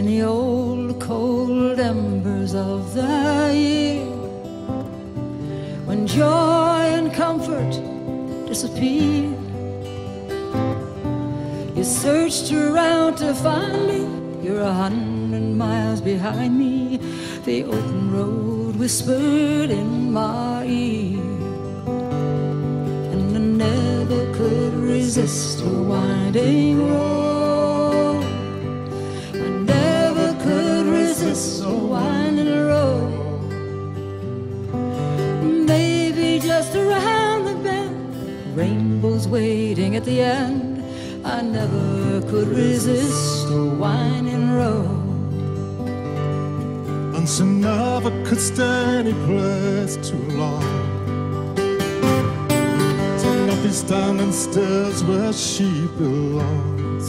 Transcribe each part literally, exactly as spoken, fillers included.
in the old cold embers of the year, when joy and comfort disappeared. You searched around to find me, you're a hundred miles behind me. The open road whispered in my ear, and I never could resist a winding road. I never could resist a winding road. Maybe just around the bend, rainbows waiting at the end. I never could resist a winding road. And she never could stay any place too long, so nothing standing still where she belongs.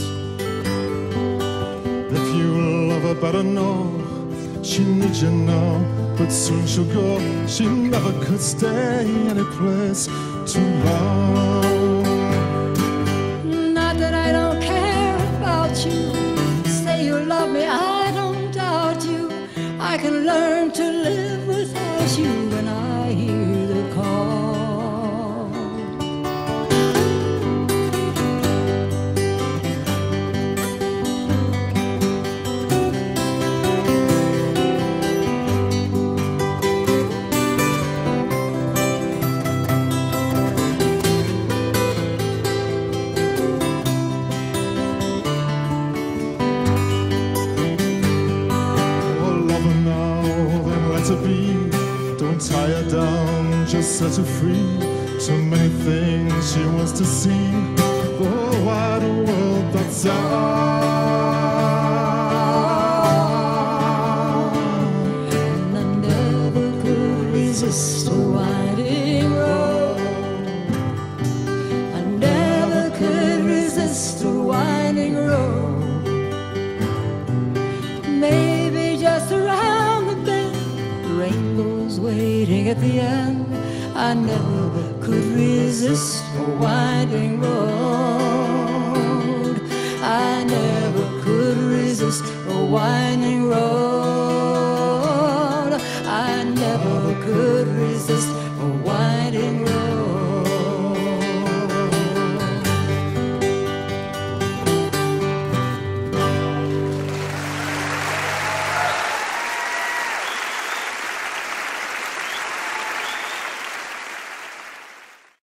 If you love her better know, she needs you now, but soon she'll go. She never could stay any place too long. I can learn to live without you when I hear the call. Tie her down, just set her free. Too many things she wants to see. The whole wide world that's out. And I never could resist a winding road. I never could resist a winding road. Maybe just around the bend, the rainbow waiting at the end. I never could resist a winding road. I never could resist a winding road.